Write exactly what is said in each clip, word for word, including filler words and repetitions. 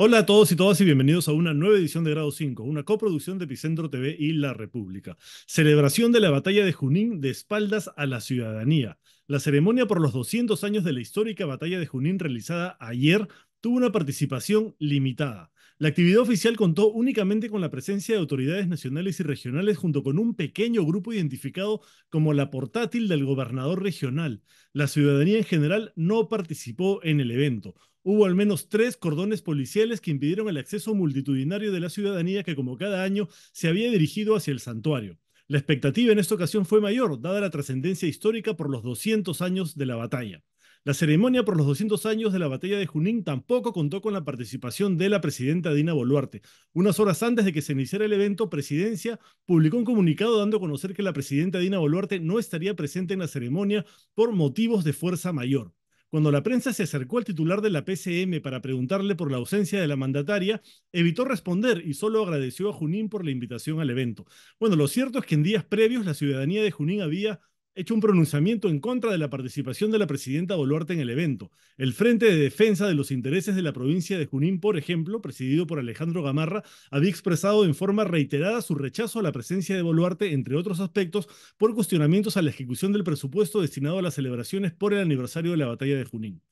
Hola a todos y todas y bienvenidos a una nueva edición de Grado cinco, una coproducción de Epicentro T V y La República. Celebración de la Batalla de Junín de espaldas a la ciudadanía. La ceremonia por los doscientos años de la histórica Batalla de Junín realizada ayer tuvo una participación limitada. La actividad oficial contó únicamente con la presencia de autoridades nacionales y regionales junto con un pequeño grupo identificado como la portátil del gobernador regional. La ciudadanía en general no participó en el evento. Hubo al menos tres cordones policiales que impidieron el acceso multitudinario de la ciudadanía que, como cada año, se había dirigido hacia el santuario. La expectativa en esta ocasión fue mayor, dada la trascendencia histórica por los doscientos años de la batalla. La ceremonia por los doscientos años de la Batalla de Junín tampoco contó con la participación de la presidenta Dina Boluarte. Unas horas antes de que se iniciara el evento, Presidencia publicó un comunicado dando a conocer que la presidenta Dina Boluarte no estaría presente en la ceremonia por motivos de fuerza mayor. Cuando la prensa se acercó al titular de la P C M para preguntarle por la ausencia de la mandataria, evitó responder y solo agradeció a Junín por la invitación al evento. Bueno, lo cierto es que en días previos la ciudadanía de Junín había hecho un pronunciamiento en contra de la participación de la presidenta Boluarte en el evento. El Frente de Defensa de los Intereses de la provincia de Junín, por ejemplo, presidido por Alejandro Gamarra, había expresado en forma reiterada su rechazo a la presencia de Boluarte, entre otros aspectos, por cuestionamientos a la ejecución del presupuesto destinado a las celebraciones por el aniversario de la Batalla de Junín.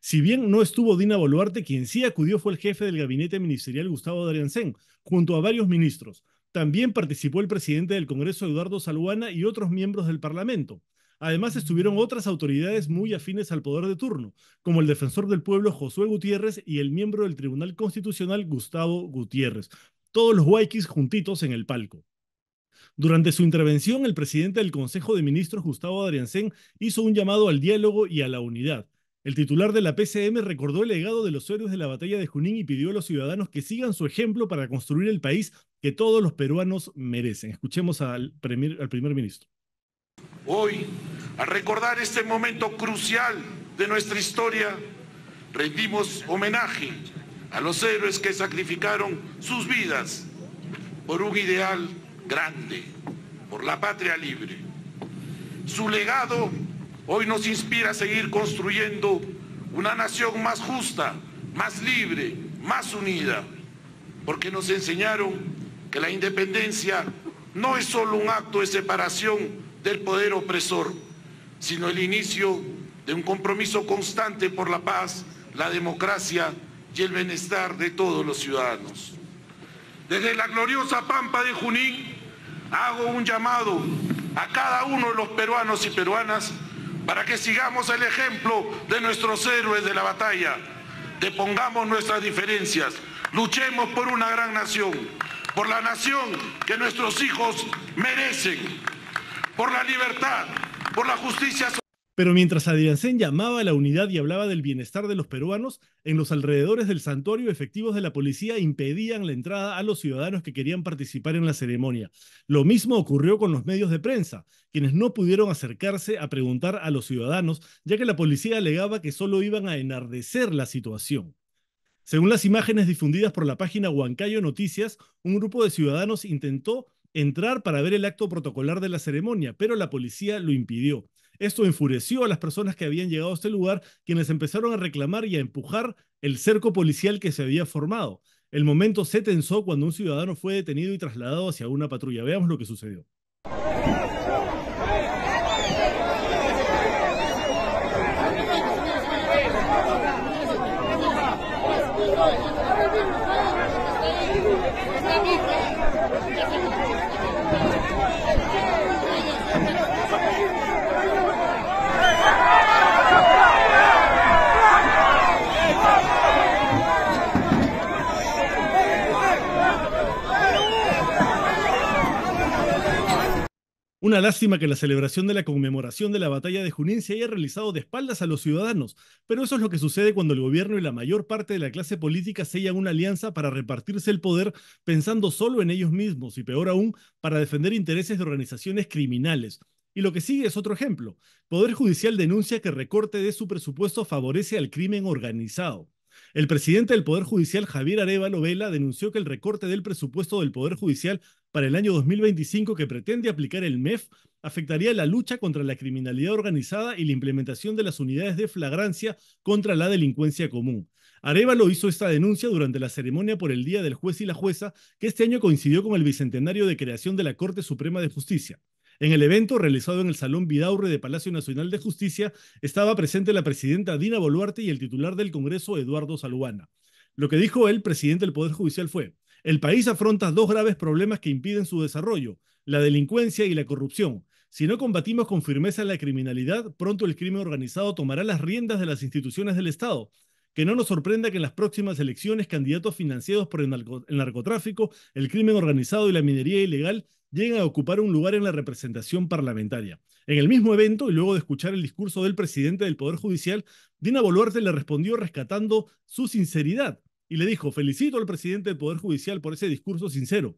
Si bien no estuvo Dina Boluarte, quien sí acudió fue el jefe del gabinete ministerial Gustavo Adrianzén, junto a varios ministros. También participó el presidente del Congreso, Eduardo Salhuana, y otros miembros del Parlamento. Además, estuvieron otras autoridades muy afines al poder de turno, como el defensor del pueblo, Josué Gutiérrez, y el miembro del Tribunal Constitucional, Gustavo Gutiérrez. Todos los huayquis juntitos en el palco. Durante su intervención, el presidente del Consejo de Ministros, Gustavo Adrianzén, hizo un llamado al diálogo y a la unidad. El titular de la P C M recordó el legado de los héroes de la Batalla de Junín y pidió a los ciudadanos que sigan su ejemplo para construir el país que todos los peruanos merecen. Escuchemos al primer, al primer ministro. Hoy, al recordar este momento crucial de nuestra historia, rendimos homenaje a los héroes que sacrificaron sus vidas por un ideal grande, por la patria libre. Su legado hoy nos inspira a seguir construyendo una nación más justa, más libre, más unida, porque nos enseñaron que la independencia no es solo un acto de separación del poder opresor, sino el inicio de un compromiso constante por la paz, la democracia y el bienestar de todos los ciudadanos. Desde la gloriosa Pampa de Junín, hago un llamado a cada uno de los peruanos y peruanas para que sigamos el ejemplo de nuestros héroes de la batalla, depongamos nuestras diferencias, luchemos por una gran nación, por la nación que nuestros hijos merecen, por la libertad, por la justicia social. Pero mientras Adrianzén llamaba a la unidad y hablaba del bienestar de los peruanos, en los alrededores del santuario efectivos de la policía impedían la entrada a los ciudadanos que querían participar en la ceremonia. Lo mismo ocurrió con los medios de prensa, quienes no pudieron acercarse a preguntar a los ciudadanos, ya que la policía alegaba que solo iban a enardecer la situación. Según las imágenes difundidas por la página Huancayo Noticias, un grupo de ciudadanos intentó entrar para ver el acto protocolar de la ceremonia, pero la policía lo impidió. Esto enfureció a las personas que habían llegado a este lugar, quienes empezaron a reclamar y a empujar el cerco policial que se había formado. El momento se tensó cuando un ciudadano fue detenido y trasladado hacia una patrulla. Veamos lo que sucedió. Una lástima que la celebración de la conmemoración de la Batalla de Junín se haya realizado de espaldas a los ciudadanos, pero eso es lo que sucede cuando el gobierno y la mayor parte de la clase política sellan una alianza para repartirse el poder pensando solo en ellos mismos y peor aún, para defender intereses de organizaciones criminales. Y lo que sigue es otro ejemplo. Poder Judicial denuncia que recorte de su presupuesto favorece al crimen organizado. El presidente del Poder Judicial, Javier Arévalo Vela, denunció que el recorte del presupuesto del Poder Judicial para el año dos mil veinticinco que pretende aplicar el M E F afectaría la lucha contra la criminalidad organizada y la implementación de las unidades de flagrancia contra la delincuencia común. Arévalo hizo esta denuncia durante la ceremonia por el Día del Juez y la Jueza, que este año coincidió con el bicentenario de creación de la Corte Suprema de Justicia. En el evento, realizado en el Salón Vidaurre de Palacio Nacional de Justicia, estaba presente la presidenta Dina Boluarte y el titular del Congreso, Eduardo Salhuana. Lo que dijo el presidente del Poder Judicial fue: el país afronta dos graves problemas que impiden su desarrollo, la delincuencia y la corrupción. Si no combatimos con firmeza la criminalidad, pronto el crimen organizado tomará las riendas de las instituciones del Estado. Que no nos sorprenda que en las próximas elecciones candidatos financiados por el, narco, el narcotráfico, el crimen organizado y la minería ilegal lleguen a ocupar un lugar en la representación parlamentaria. En el mismo evento, y luego de escuchar el discurso del presidente del Poder Judicial, Dina Boluarte le respondió rescatando su sinceridad y le dijo: felicito al presidente del Poder Judicial por ese discurso sincero.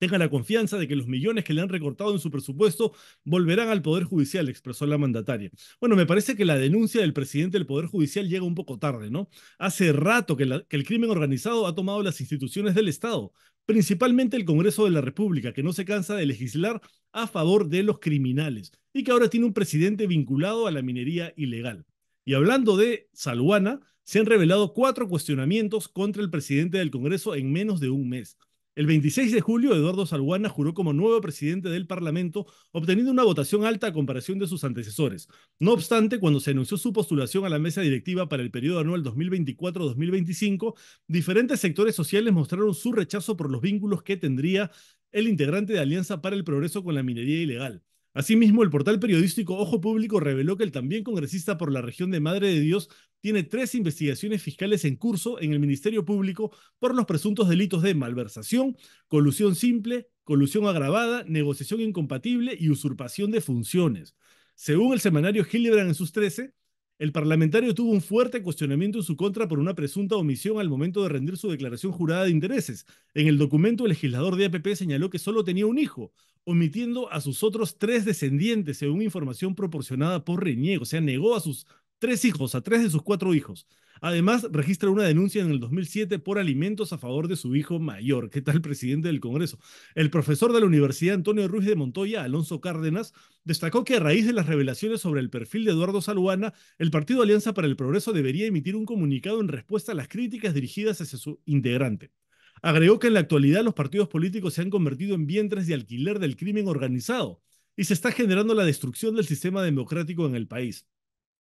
Tenga la confianza de que los millones que le han recortado en su presupuesto volverán al Poder Judicial, expresó la mandataria. Bueno, me parece que la denuncia del presidente del Poder Judicial llega un poco tarde, ¿no? Hace rato que, la, que el crimen organizado ha tomado las instituciones del Estado, principalmente el Congreso de la República, que no se cansa de legislar a favor de los criminales y que ahora tiene un presidente vinculado a la minería ilegal. Y hablando de Salhuana, se han revelado cuatro cuestionamientos contra el presidente del Congreso en menos de un mes. El veintiséis de julio, Eduardo Salhuana juró como nuevo presidente del Parlamento, obteniendo una votación alta a comparación de sus antecesores. No obstante, cuando se anunció su postulación a la mesa directiva para el periodo anual dos mil veinticuatro a dos mil veinticinco, diferentes sectores sociales mostraron su rechazo por los vínculos que tendría el integrante de Alianza para el Progreso con la minería ilegal. Asimismo, el portal periodístico Ojo Público reveló que el también congresista por la región de Madre de Dios tiene tres investigaciones fiscales en curso en el Ministerio Público por los presuntos delitos de malversación, colusión simple, colusión agravada, negociación incompatible y usurpación de funciones. Según el semanario Hildebrand en sus trece, el parlamentario tuvo un fuerte cuestionamiento en su contra por una presunta omisión al momento de rendir su declaración jurada de intereses. En el documento, el legislador de A P P señaló que solo tenía un hijo, omitiendo a sus otros tres descendientes, según información proporcionada por Reniego. O sea, negó a sus tres hijos, a tres de sus cuatro hijos. Además, registra una denuncia en el dos mil siete por alimentos a favor de su hijo mayor. ¿Qué tal, presidente del Congreso? El profesor de la Universidad Antonio Ruiz de Montoya, Alonso Cárdenas, destacó que a raíz de las revelaciones sobre el perfil de Eduardo Salhuana, el Partido Alianza para el Progreso debería emitir un comunicado en respuesta a las críticas dirigidas hacia su integrante. Agregó que en la actualidad los partidos políticos se han convertido en vientres de alquiler del crimen organizado y se está generando la destrucción del sistema democrático en el país.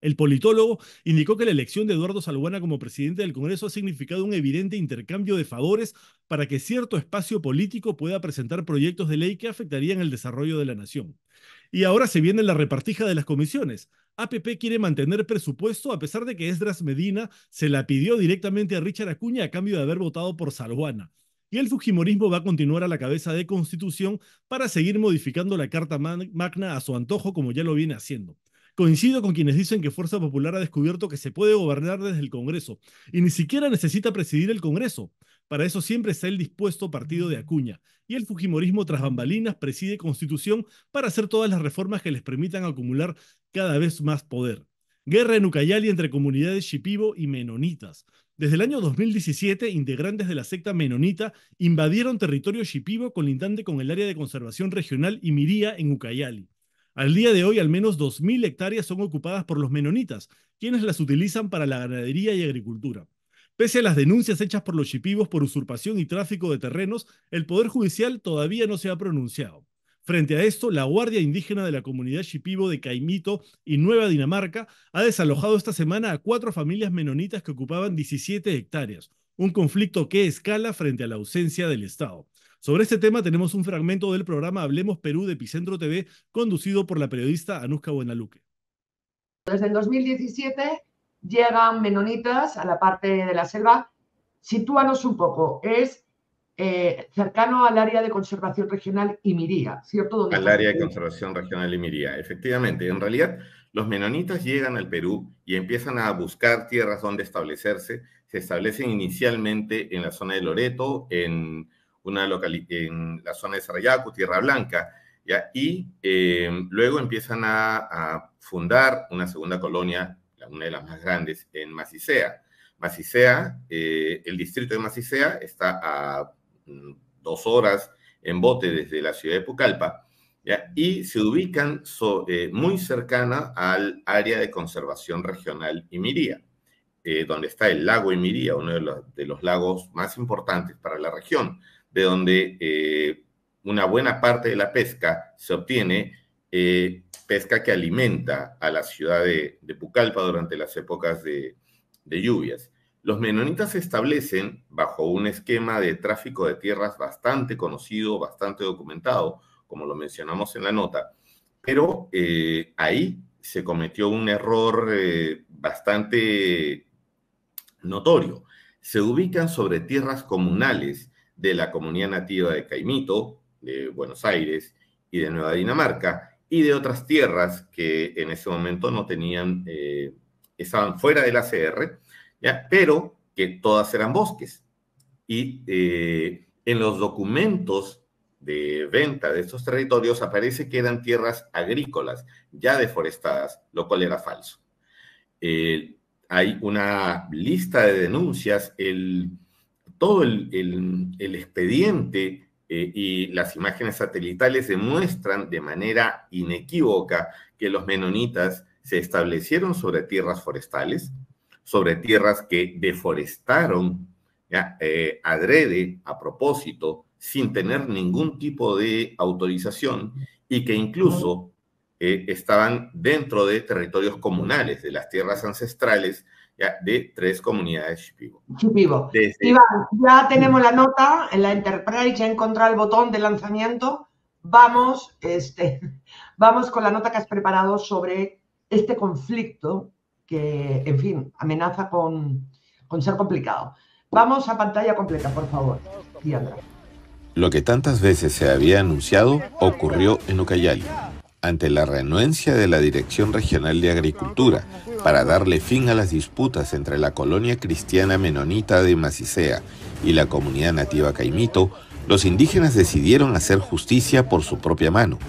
El politólogo indicó que la elección de Eduardo Salhuana como presidente del Congreso ha significado un evidente intercambio de favores para que cierto espacio político pueda presentar proyectos de ley que afectarían el desarrollo de la nación. Y ahora se viene la repartija de las comisiones. A P P quiere mantener presupuesto a pesar de que Esdras Medina se la pidió directamente a Richard Acuña a cambio de haber votado por Salhuana. Y el Fujimorismo va a continuar a la cabeza de Constitución para seguir modificando la Carta Magna a su antojo, como ya lo viene haciendo. Coincido con quienes dicen que Fuerza Popular ha descubierto que se puede gobernar desde el Congreso y ni siquiera necesita presidir el Congreso. Para eso siempre está el dispuesto partido de Acuña. Y el Fujimorismo tras bambalinas preside Constitución para hacer todas las reformas que les permitan acumular cada vez más poder. Guerra en Ucayali entre comunidades shipibo y menonitas. Desde el año dos mil diecisiete, integrantes de la secta menonita invadieron territorio shipibo colindante con el área de conservación regional Imiría en Ucayali. Al día de hoy, al menos dos mil hectáreas son ocupadas por los menonitas, quienes las utilizan para la ganadería y agricultura. Pese a las denuncias hechas por los shipibos por usurpación y tráfico de terrenos, el Poder Judicial todavía no se ha pronunciado. Frente a esto, la Guardia Indígena de la comunidad shipibo de Caimito y Nueva Dinamarca ha desalojado esta semana a cuatro familias menonitas que ocupaban diecisiete hectáreas, un conflicto que escala frente a la ausencia del Estado. Sobre este tema tenemos un fragmento del programa Hablemos Perú de Epicentro T V, conducido por la periodista Anuska Buenaluque. Desde el dos mil diecisiete llegan menonitas a la parte de la selva. Sitúanos un poco, es eh, cercano al área de conservación regional Imiría, ¿cierto? Al área de conservación regional Imiría, efectivamente. En realidad, los menonitas llegan al Perú y empiezan a buscar tierras donde establecerse. Se establecen inicialmente en la zona de Loreto, en... Una en la zona de Sarrayaco, Tierra Blanca, ¿ya? Y eh, luego empiezan a, a fundar una segunda colonia, una de las más grandes, en Masisea. Masisea, eh, el distrito de Masisea está a mm, dos horas en bote desde la ciudad de Pucallpa, ¿ya? Y se ubican so, eh, muy cercana al área de conservación regional Imiría. eh, donde está el lago Imiría, uno de los, de los lagos más importantes para la región, de donde eh, una buena parte de la pesca se obtiene, eh, pesca que alimenta a la ciudad de, de Pucallpa durante las épocas de, de lluvias. Los menonitas se establecen bajo un esquema de tráfico de tierras bastante conocido, bastante documentado, como lo mencionamos en la nota, pero eh, ahí se cometió un error eh, bastante notorio. Se ubican sobre tierras comunales de la comunidad nativa de Caimito, de Buenos Aires y de Nueva Dinamarca, y de otras tierras que en ese momento no tenían, eh, estaban fuera del A C R, ¿ya? Pero que todas eran bosques. Y eh, en los documentos de venta de estos territorios aparece que eran tierras agrícolas, ya deforestadas, lo cual era falso. Eh, hay una lista de denuncias, el, todo el, el, el expediente eh, y las imágenes satelitales demuestran de manera inequívoca que los menonitas se establecieron sobre tierras forestales, sobre tierras que deforestaron, ¿ya? Eh, adrede, a propósito, sin tener ningún tipo de autorización, y que incluso eh, estaban dentro de territorios comunales, de las tierras ancestrales, ya, de tres comunidades Shipibo. Shipibo. Desde... Iván, ya tenemos la nota en la Enterprise, ya encontré el botón de lanzamiento. Vamos, este, vamos con la nota que has preparado sobre este conflicto que, en fin, amenaza con, con ser complicado. Vamos a pantalla completa, por favor, Diandra. Lo que tantas veces se había anunciado ocurrió en Ucayali, ante la renuencia de la Dirección Regional de Agricultura para darle fin a las disputas entre la colonia cristiana menonita de Masisea y la comunidad nativa Caimito. Los indígenas decidieron hacer justicia por su propia mano.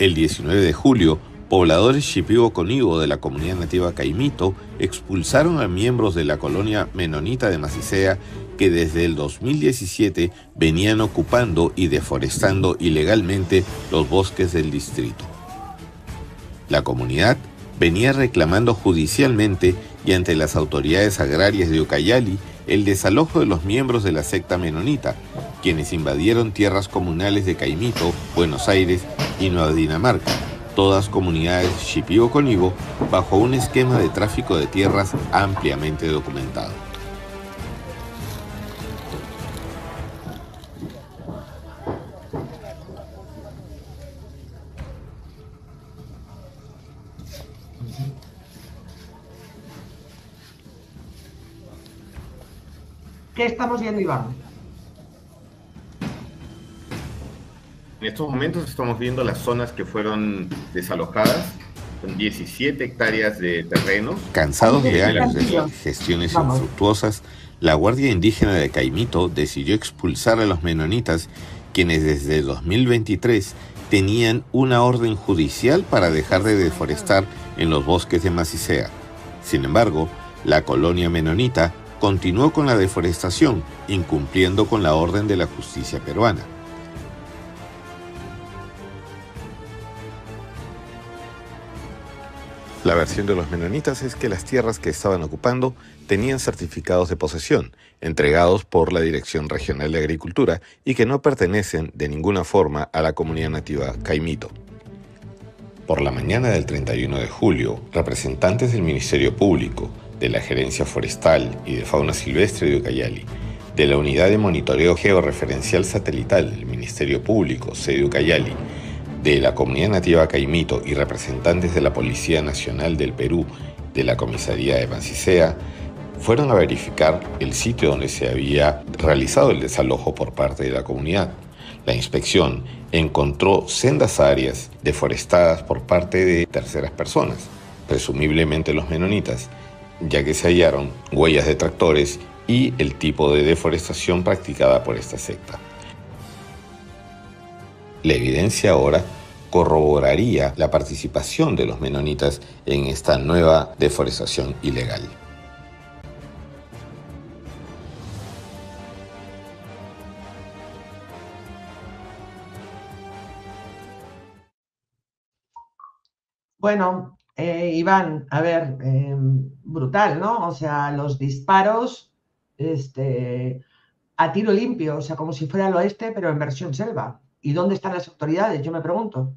El diecinueve de julio, pobladores shipibo-conibo de la comunidad nativa Caimito expulsaron a miembros de la colonia menonita de Masisea que desde el dos mil diecisiete venían ocupando y deforestando ilegalmente los bosques del distrito. La comunidad venía reclamando judicialmente y ante las autoridades agrarias de Ucayali el desalojo de los miembros de la secta menonita, quienes invadieron tierras comunales de Caimito, Buenos Aires y Nueva Dinamarca, todas comunidades shipibo-conibo, bajo un esquema de tráfico de tierras ampliamente documentado. ¿Qué estamos viendo, Iván? En estos momentos estamos viendo las zonas que fueron desalojadas. Son diecisiete hectáreas de terrenos. Cansados de años de las gestiones Vamos. infructuosas, la Guardia Indígena de Caimito decidió expulsar a los menonitas, quienes desde dos mil veintitrés tenían una orden judicial para dejar de deforestar en los bosques de Masisea. Sin embargo, la colonia menonita continuó con la deforestación, incumpliendo con la orden de la justicia peruana. La versión de los menonitas es que las tierras que estaban ocupando tenían certificados de posesión, entregados por la Dirección Regional de Agricultura y que no pertenecen de ninguna forma a la comunidad nativa Caimito. Por la mañana del treinta y uno de julio, representantes del Ministerio Público, de la Gerencia Forestal y de Fauna Silvestre de Ucayali, de la Unidad de Monitoreo Georreferencial Satelital del Ministerio Público, sede Ucayali, de la Comunidad Nativa Caimito y representantes de la Policía Nacional del Perú, de la Comisaría de Masisea, fueron a verificar el sitio donde se había realizado el desalojo por parte de la comunidad. La inspección encontró sendas áreas deforestadas por parte de terceras personas, presumiblemente los menonitas, ya que se hallaron huellas de tractores y el tipo de deforestación practicada por esta secta. La evidencia ahora corroboraría la participación de los menonitas en esta nueva deforestación ilegal. Bueno, eh, Iván, a ver, eh, brutal, ¿no? O sea, los disparos este, a tiro limpio, o sea, como si fuera el oeste, pero en versión selva. ¿Y dónde están las autoridades? Yo me pregunto.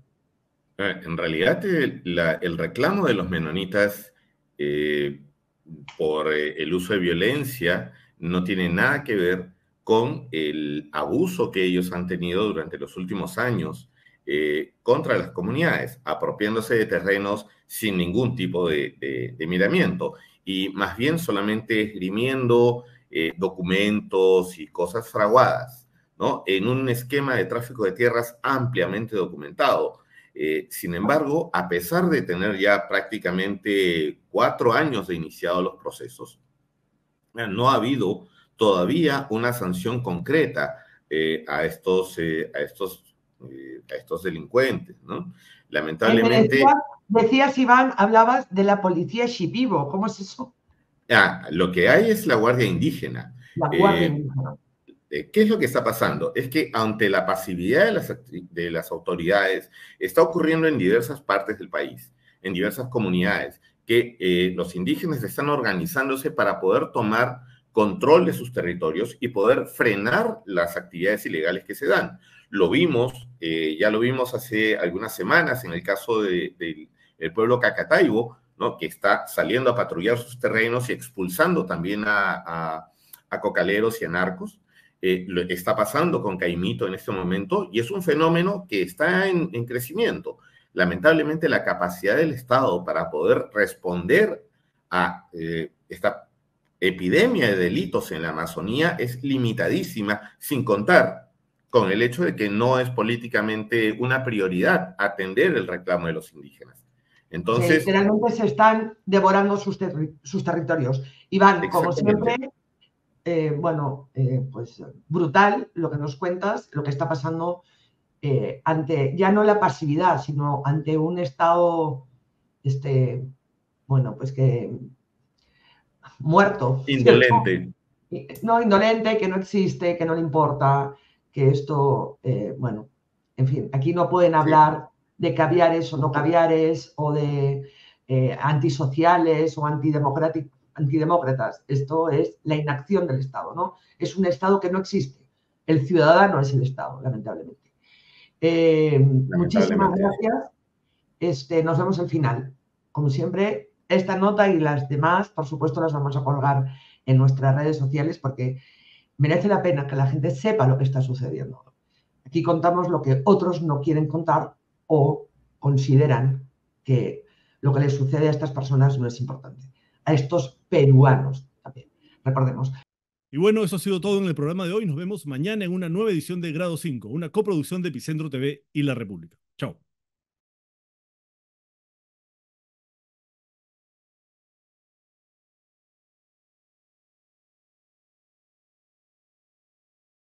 En realidad, el, la, el reclamo de los menonitas eh, por el uso de violencia no tiene nada que ver con el abuso que ellos han tenido durante los últimos años eh, contra las comunidades, apropiándose de terrenos sin ningún tipo de, de, de miramiento, y más bien solamente esgrimiendo eh, documentos y cosas fraguadas, ¿no? En un esquema de tráfico de tierras ampliamente documentado. Eh, sin embargo, a pesar de tener ya prácticamente cuatro años de iniciados los procesos, no ha habido todavía una sanción concreta eh, a estos, eh, a estos, eh, a estos delincuentes, ¿no? Lamentablemente... Decías, decías, Iván, hablabas de la policía Shipibo, ¿cómo es eso? Ah, lo que hay es la Guardia Indígena. La Guardia eh, Indígena. ¿Qué es lo que está pasando? Es que ante la pasividad de las, de las autoridades, está ocurriendo en diversas partes del país, en diversas comunidades, que eh, los indígenas están organizándose para poder tomar control de sus territorios y poder frenar las actividades ilegales que se dan. Lo vimos, eh, ya lo vimos hace algunas semanas en el caso de, de, del pueblo Cacataibo, ¿no? Que está saliendo a patrullar sus terrenos y expulsando también a, a, a cocaleros y a narcos. Eh, lo que está pasando con Caimito en este momento, y es un fenómeno que está en, en crecimiento. Lamentablemente, la capacidad del Estado para poder responder a eh, esta epidemia de delitos en la Amazonía es limitadísima, sin contar con el hecho de que no es políticamente una prioridad atender el reclamo de los indígenas. Entonces, eh, literalmente se están devorando sus, terri sus territorios. Iván, como siempre... Eh, bueno, eh, pues brutal lo que nos cuentas, lo que está pasando eh, ante, ya no la pasividad, sino ante un estado, este, bueno, pues que muerto. Indolente. No, indolente, que no existe, que no le importa, que esto, eh, bueno, en fin, aquí no pueden hablar de caviares o no caviares, o de eh, antisociales o antidemocráticos. Antidemócratas, esto es la inacción del Estado, ¿no? Es un Estado que no existe. El ciudadano es el Estado, lamentablemente. Eh, lamentablemente. Muchísimas gracias. Este, nos vemos al final. Como siempre, esta nota y las demás, por supuesto, las vamos a colgar en nuestras redes sociales porque merece la pena que la gente sepa lo que está sucediendo. Aquí contamos lo que otros no quieren contar o consideran que lo que les sucede a estas personas no es importante. A estos peruanos también, recordemos. Y bueno, eso ha sido todo en el programa de hoy. Nos vemos mañana en una nueva edición de Grado cinco, una coproducción de Epicentro T V y La República. Chao.